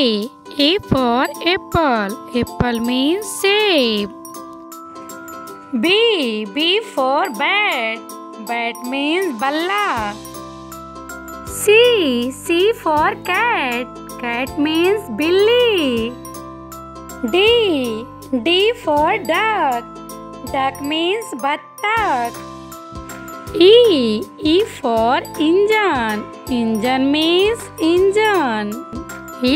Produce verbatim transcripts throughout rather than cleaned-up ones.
A. A for apple. Apple means shape. B. B for bat. Bat means balla. C. C for cat. Cat means billy. D. D for duck. Duck means battak. E. E for engine. Engine means engine.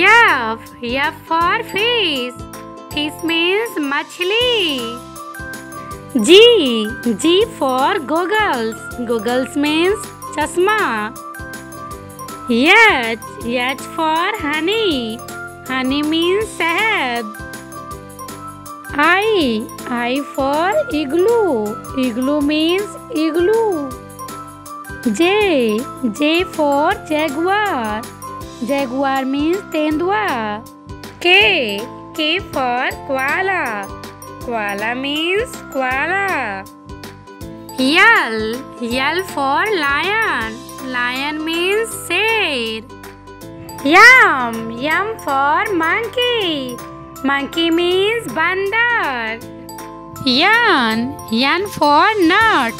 F. F for fish. Fish means machli. G. G for goggles. Goggles means chasma. H. H for honey. Honey means shahad. I. I for igloo. Igloo means igloo. J. J for jaguar. Jaguar means tendua. K. K for koala. Koala means koala. L. L for lion. Lion means share. Yum. Yum for monkey. Monkey means bandar. Yan. Yan for nut.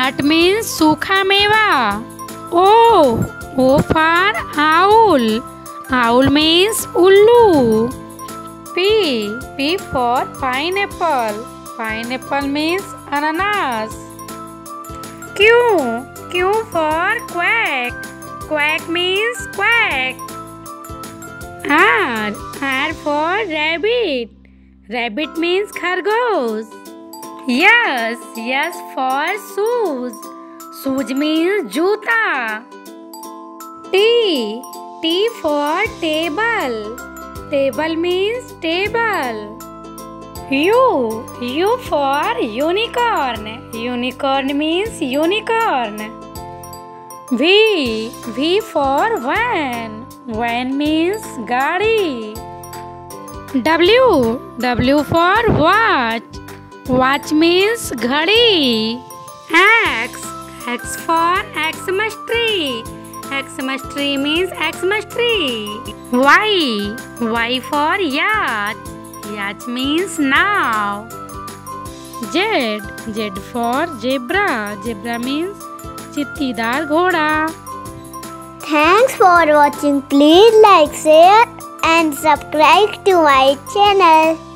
Nut means sukha meva. O. O for owl. Owl means ullu. P. P for pineapple. Pineapple means ananas. Q. Q for quack. Quack means quack. R. R for rabbit. Rabbit means khargosh. Yes. Yes for shoes. Shoes means juta. T. T for table. Table means table. U. U for unicorn. Unicorn means unicorn. V. V for van. Van means gari. W. W for watch. Watch means ghadi. X. X for Xmas tree. Xmas tree means Xmas tree. Y. Y for yacht. Yacht means now. Z. Z for zebra. Zebra means chittidar ghoda. Thanks for watching. Please like, share and subscribe to my channel.